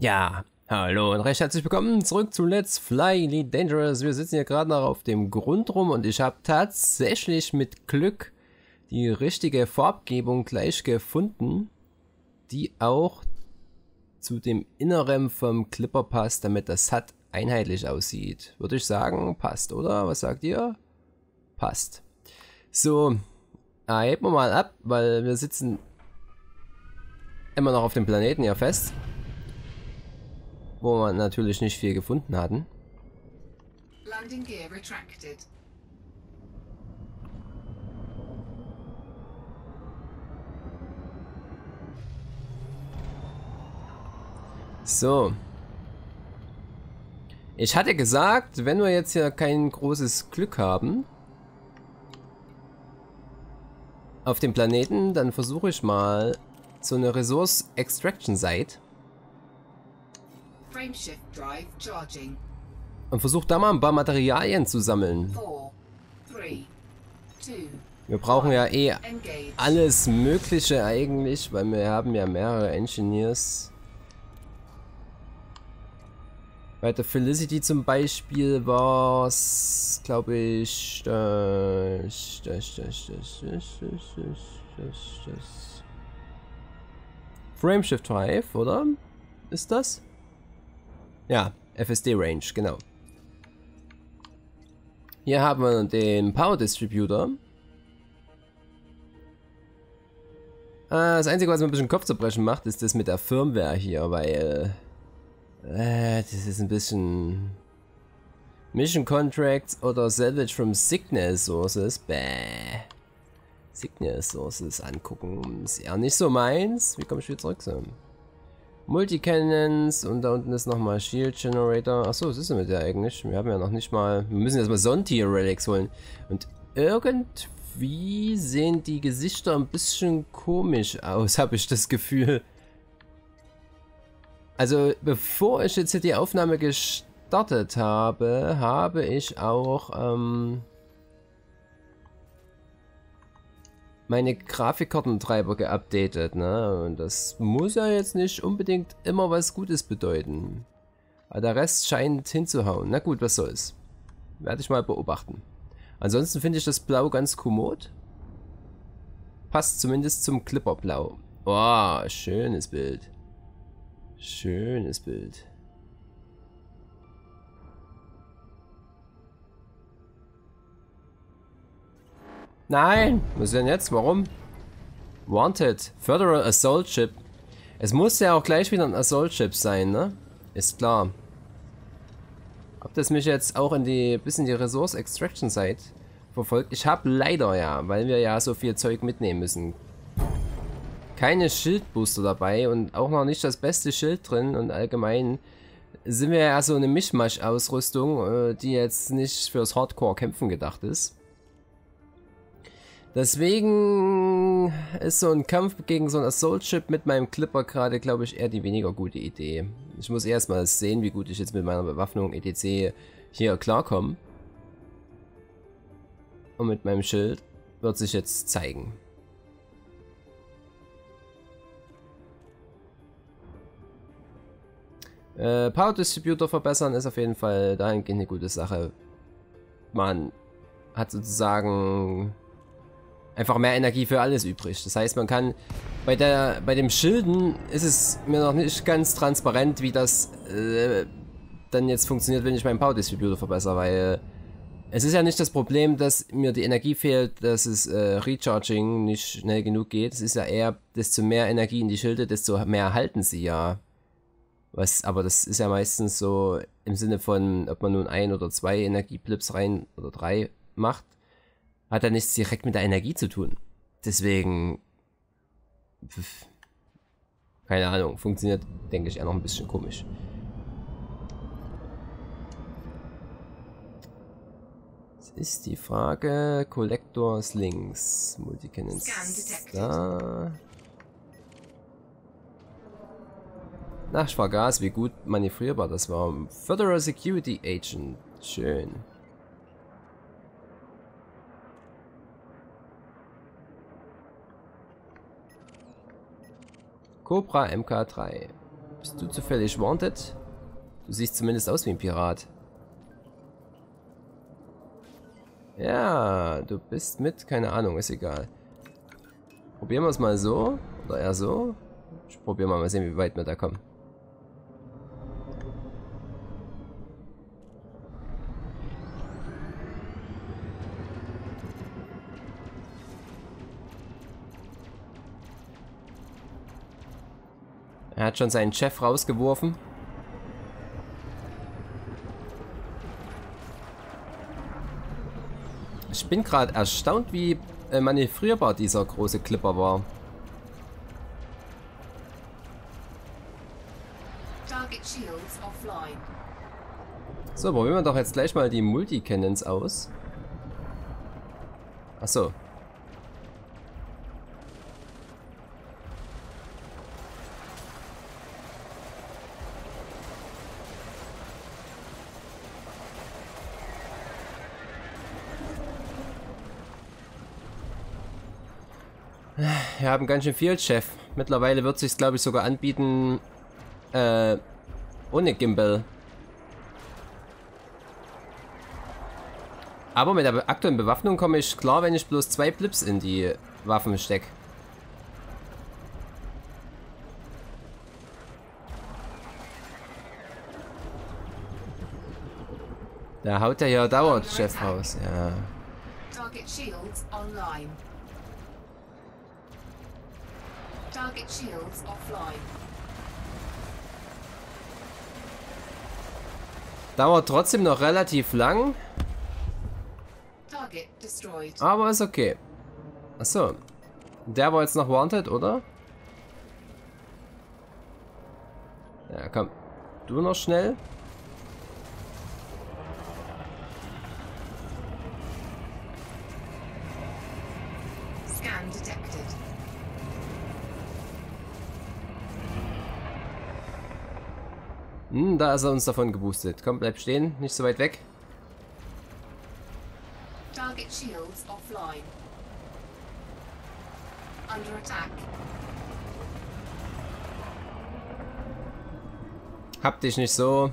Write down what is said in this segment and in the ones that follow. Ja, hallo und recht herzlich willkommen zurück zu Let's Fly Elite Dangerous. Wir sitzen hier gerade noch auf dem Grund rum und ich habe tatsächlich mit Glück die richtige Farbgebung gleich gefunden, die auch zu dem Inneren vom Clipper passt, damit das HUD einheitlich aussieht. Würde ich sagen, passt, oder? Was sagt ihr? Passt. So, heben wir mal ab, weil wir sitzen immer noch auf dem Planeten hier fest, wo wir natürlich nicht viel gefunden hatten. Landing Gear retracted. So. Ich hatte gesagt, wenn wir jetzt hier kein großes Glück haben auf dem Planeten, dann versuche ich mal so eine Resource Extraction Site. Frameshift Drive charging. Und versucht da mal ein paar Materialien zu sammeln. 4, 3, 2, wir brauchen ja eh engage. Alles Mögliche eigentlich, weil wir haben ja mehrere Engineers. Bei der Felicity zum Beispiel war es, glaube ich, Frameshift Drive, oder? Ist das? Ja, FSD-Range, genau. Hier haben wir den Power Distributor. Das Einzige, was mir ein bisschen Kopfzerbrechen macht, ist das mit der Firmware hier, weil das ist ein bisschen Mission Contracts oder Salvage from Signal Sources. Bäh. Signal Sources angucken. Ist eher nicht so meins. Wie komme ich wieder zurück? So. Multi-Cannons und da unten ist nochmal Shield Generator. Achso, was ist denn mit der eigentlich? Wir haben ja noch nicht mal. Wir müssen jetzt mal Sonntier-Relics holen. Und irgendwie sehen die Gesichter ein bisschen komisch aus, habe ich das Gefühl. Also, bevor ich jetzt hier die Aufnahme gestartet habe, habe ich auch meine Grafikkartentreiber geupdatet, ne? Und das muss ja jetzt nicht unbedingt immer was Gutes bedeuten. Aber der Rest scheint hinzuhauen. Na gut, was soll's. Werde ich mal beobachten. Ansonsten finde ich das Blau ganz kommod. Passt zumindest zum Clipperblau. Oh, schönes Bild. Schönes Bild. Nein! Was denn jetzt? Warum? Wanted. Federal Assault Chip. Es muss ja auch gleich wieder ein Assault Chip sein, ne? Ist klar. Ob das mich jetzt auch in die bis in die Resource Extraction Site verfolgt? Ich habe leider ja, weil wir ja so viel Zeug mitnehmen müssen. Keine Schildbooster dabei und auch noch nicht das beste Schild drin und allgemein sind wir ja so eine Mischmasch-Ausrüstung, die jetzt nicht fürs Hardcore-Kämpfen gedacht ist. Deswegen ist so ein Kampf gegen so ein Assault-Ship mit meinem Clipper gerade, glaube ich, eher die weniger gute Idee. Ich muss erstmal sehen, wie gut ich jetzt mit meiner Bewaffnung etc. hier klarkomme. Und mit meinem Schild wird sich jetzt zeigen. Power Distributor verbessern ist auf jeden Fall dahingehend eine gute Sache. Man hat sozusagen einfach mehr Energie für alles übrig. Das heißt, man kann bei dem Schilden ist es mir noch nicht ganz transparent, wie das dann jetzt funktioniert, wenn ich meinen Power Distributor verbessere, weil es ist ja nicht das Problem, dass mir die Energie fehlt, dass es Recharging nicht schnell genug geht. Es ist ja eher, desto mehr Energie in die Schilde, desto mehr halten sie ja. Was, aber das ist ja meistens so im Sinne von, ob man nun 1 oder 2 Energieblips rein oder 3 macht, hat ja nichts direkt mit der Energie zu tun. Deswegen, keine Ahnung, funktioniert, denke ich, eher noch ein bisschen komisch. Das ist die Frage, Collectors links, Multi-Cannons da. Ach, ich vergaß, wie gut manövrierbar das war. Federal Security Agent. Schön. Cobra MK3. Bist du zufällig wanted? Du siehst zumindest aus wie ein Pirat. Ja, du bist mit, keine Ahnung, ist egal. Probieren wir es mal so, oder eher so. Ich probiere mal, mal sehen, wie weit wir da kommen. Er hat schon seinen Chef rausgeworfen. Ich bin gerade erstaunt, wie manövrierbar dieser große Clipper war. Target Shields offline. So, probieren wir doch jetzt gleich mal die Multi-Cannons aus. Achso. Wir haben ganz schön viel, Chef. Mittlerweile wird es sich, glaube ich, sogar anbieten, ohne Gimbal. Aber mit der aktuellen Bewaffnung komme ich klar, wenn ich bloß 2 Blips in die Waffen stecke. Da haut er ja dauernd Chef raus, ja. Target Shields online. Target Shields offline. Dauert trotzdem noch relativ lang. Target destroyed. Aber ist okay. Achso. Der war jetzt noch wanted, oder? Ja, komm. Du noch schnell. Scan detected. Da ist er uns davon geboostet. Komm, bleib stehen, nicht so weit weg. Target Shields offline. Under attack. Hab dich nicht so.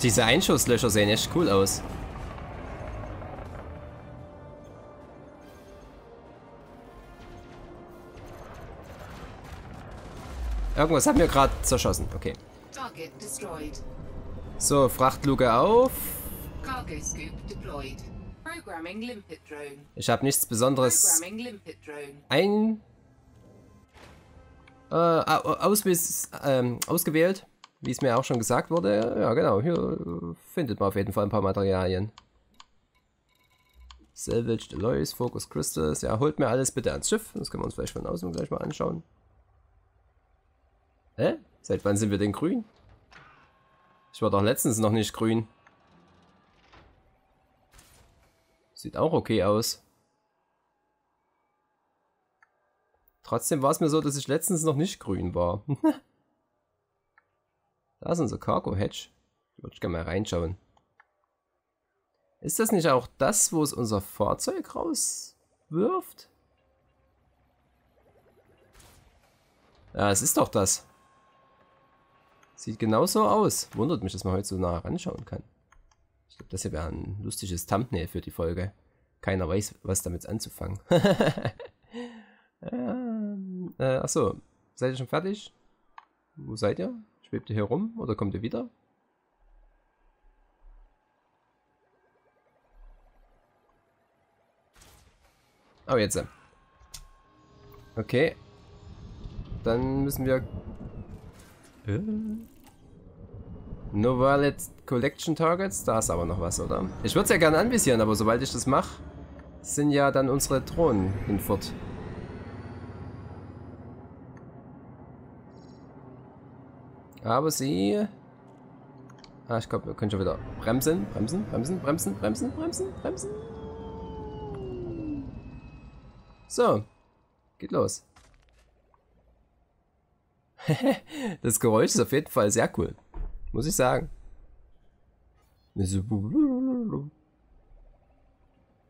Diese Einschusslöcher sehen echt cool aus. Irgendwas haben wir gerade zerschossen. Okay. So, Frachtluke auf. Ich habe nichts Besonderes ausgewählt, wie es mir auch schon gesagt wurde. Ja, genau. Hier findet man auf jeden Fall ein paar Materialien. Salvage Deloys, Focus Crystals. Ja, holt mir alles bitte ans Schiff. Das können wir uns vielleicht von außen gleich mal anschauen. Hä? Seit wann sind wir denn grün? Ich war doch letztens noch nicht grün. Sieht auch okay aus. Trotzdem war es mir so, dass ich letztens noch nicht grün war. Da ist unser Cargo Hatch. Würde ich gerne mal reinschauen. Ist das nicht auch das, wo es unser Fahrzeug rauswirft? Ja, es ist doch das. Sieht genauso aus. Wundert mich, dass man heute so nah ranschauen kann. Ich glaube, das hier wäre ein lustiges Thumbnail für die Folge. Keiner weiß, was damit anzufangen. Achso, seid ihr schon fertig? Wo seid ihr? Schwebt ihr hier rum oder kommt ihr wieder? Oh, jetzt. Okay. Dann müssen wir... No Valid Collection Targets? Da ist aber noch was, oder? Ich würde es ja gerne anvisieren, aber sobald ich das mache, sind ja dann unsere Drohnen hinfort. Aber sie... Ah, ich glaube, wir können schon wieder bremsen, bremsen. So, geht los. Das Geräusch ist auf jeden Fall sehr cool, muss ich sagen.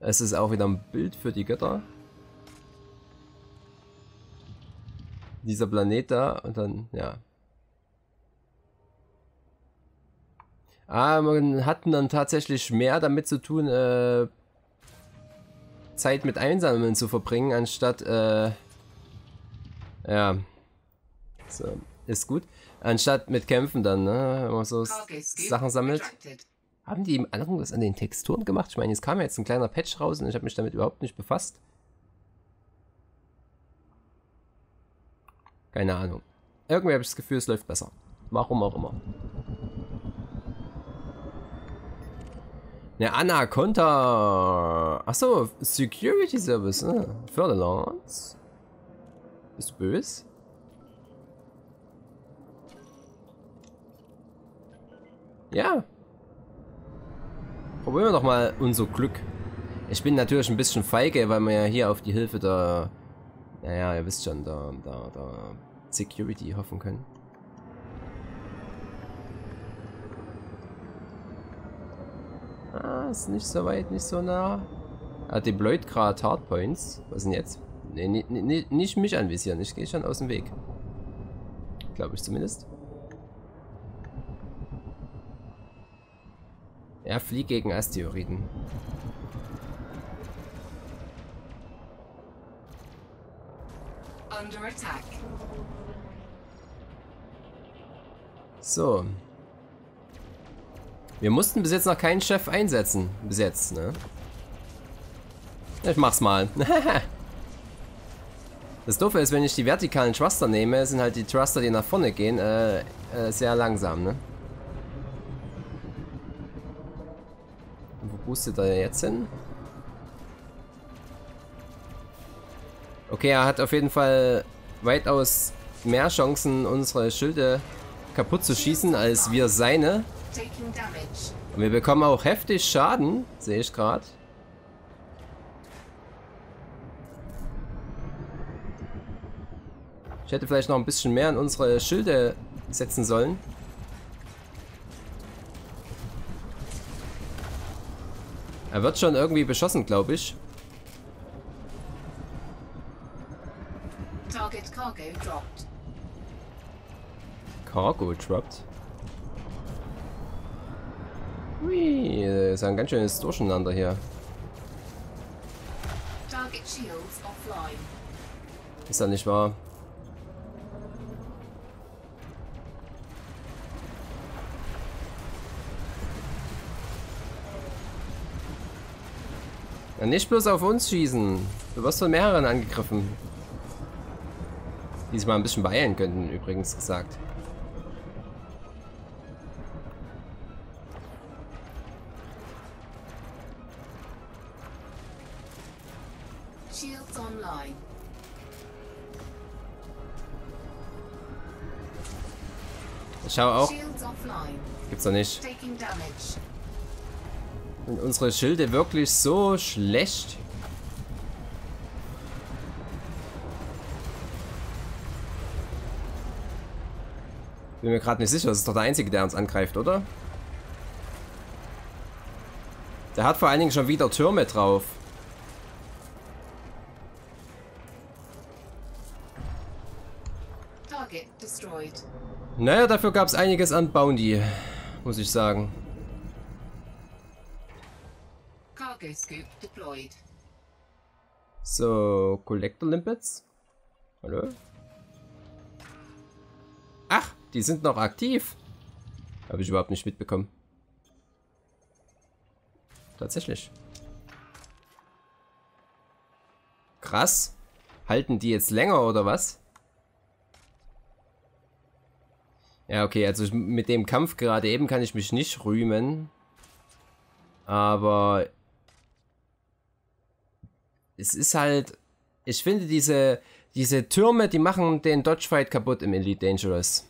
Es ist auch wieder ein Bild für die Götter. Dieser Planet da und dann, ja. Ah, man hatten dann tatsächlich mehr damit zu tun, Zeit mit Einsammeln zu verbringen, anstatt, ja. So, ist gut. Anstatt mit Kämpfen dann, ne? Wenn man so Sachen sammelt. Haben die im anderen was an den Texturen gemacht? Ich meine, jetzt kam ja jetzt ein kleiner Patch raus und ich habe mich damit überhaupt nicht befasst. Keine Ahnung. Irgendwie habe ich das Gefühl, es läuft besser. Warum auch immer. Ne, Anaconda. Achso, Security Service, ne? Fer-de-Lance. Bist du böse? Ja. Probieren wir doch mal unser Glück. Ich bin natürlich ein bisschen feige, weil wir ja hier auf die Hilfe der... Naja, ihr wisst schon, da Security hoffen können. Ah, ist nicht so weit, nicht so nah. Ah, deployed gerade Hardpoints. Was denn jetzt? Nee, nicht mich anvisieren. Ich gehe schon aus dem Weg. Glaube ich zumindest. Er fliegt gegen Asteroiden. Under attack. So. Wir mussten bis jetzt noch keinen Chef einsetzen. Bis jetzt, ne? Ich mach's mal. Das Doofe ist, wenn ich die vertikalen Thruster nehme, sind halt die Thruster, die nach vorne gehen, sehr langsam, ne? Und wo boostet er jetzt hin? Okay, er hat auf jeden Fall weitaus mehr Chancen, unsere Schilde kaputt zu schießen, als wir seine. Und wir bekommen auch heftig Schaden, sehe ich gerade. Ich hätte vielleicht noch ein bisschen mehr an unsere Schilde setzen sollen. Er wird schon irgendwie beschossen, glaube ich. Target Cargo dropped. Cargo dropped? Hui, das ist ein ganz schönes Durcheinander hier. Target Shields offline. Ist das nicht wahr? Ja, nicht bloß auf uns schießen. Du wirst von mehreren angegriffen. Die sich mal ein bisschen beeilen könnten, übrigens gesagt. Shields online. Ich schau auch. Gibt's doch nicht. Sind unsere Schilde wirklich so schlecht? Bin mir gerade nicht sicher, das ist doch der Einzige, der uns angreift, oder? Der hat vor allen Dingen schon wieder Türme drauf. Target destroyed. Naja, dafür gab es einiges an Bounty, muss ich sagen. So, Collector-Limpets. Hallo? Ach, die sind noch aktiv. Habe ich überhaupt nicht mitbekommen. Tatsächlich. Krass. Halten die jetzt länger oder was? Ja, okay, also mit dem Kampf gerade eben kann ich mich nicht rühmen. Aber... Es ist halt, ich finde diese Türme, die machen den Dogfight kaputt im Elite Dangerous.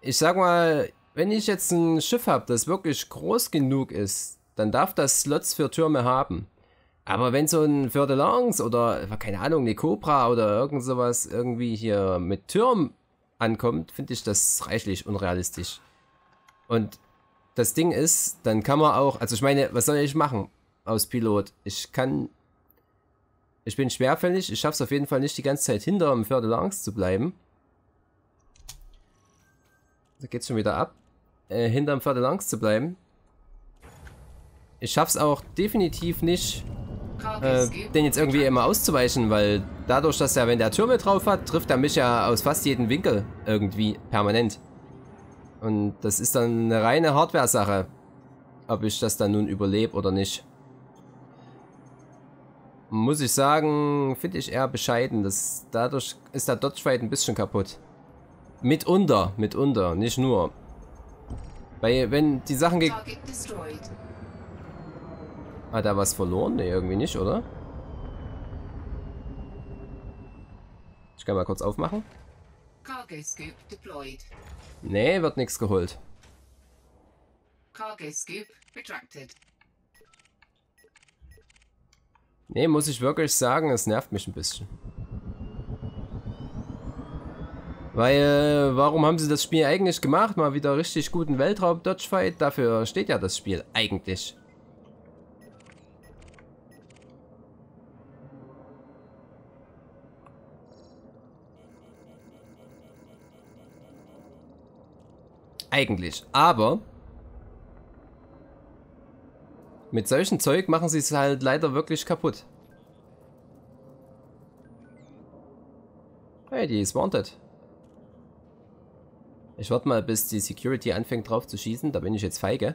Ich sag mal, wenn ich jetzt ein Schiff habe, das wirklich groß genug ist, dann darf das Slots für Türme haben. Aber wenn so ein Fer-de-Lance oder, keine Ahnung, eine Cobra oder irgend sowas irgendwie hier mit Türmen ankommt, finde ich das reichlich unrealistisch. Und das Ding ist, dann kann man auch, also ich meine, was soll ich machen als Pilot? Ich bin schwerfällig, ich schaffe es auf jeden Fall nicht die ganze Zeit hinter dem Fer-de-Lance zu bleiben. Da geht's schon wieder ab. Hinterm Fer-de-Lance zu bleiben. Ich schaff's auch definitiv nicht, den jetzt irgendwie immer auszuweichen, weil dadurch, dass er, wenn der Türme drauf hat, trifft er mich ja aus fast jedem Winkel irgendwie permanent. Und das ist dann eine reine Hardware-Sache, ob ich das dann nun überlebe oder nicht. Muss ich sagen, finde ich eher bescheiden. Dadurch ist der Dodgefight ein bisschen kaputt. Mitunter, nicht nur. Weil wenn die Sachen hat er was verloren? Ne, irgendwie nicht, oder? Ich kann mal kurz aufmachen. Ne, wird nichts geholt. Ne, muss ich wirklich sagen, es nervt mich ein bisschen. Weil, warum haben sie das Spiel eigentlich gemacht? Mal wieder richtig guten Weltraum-Dodgefight. Dafür steht ja das Spiel eigentlich. Aber mit solchen Zeug machen sie es halt leider wirklich kaputt. Hey, die ist wanted. Ich warte mal, bis die Security anfängt drauf zu schießen. Da bin ich jetzt feige.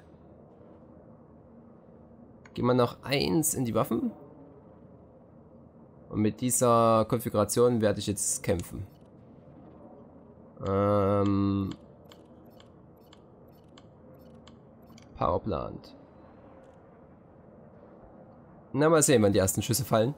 Gehen wir noch eins in die Waffen. Und mit dieser Konfiguration werde ich jetzt kämpfen. Power Plant. Na, mal sehen, wann die ersten Schüsse fallen.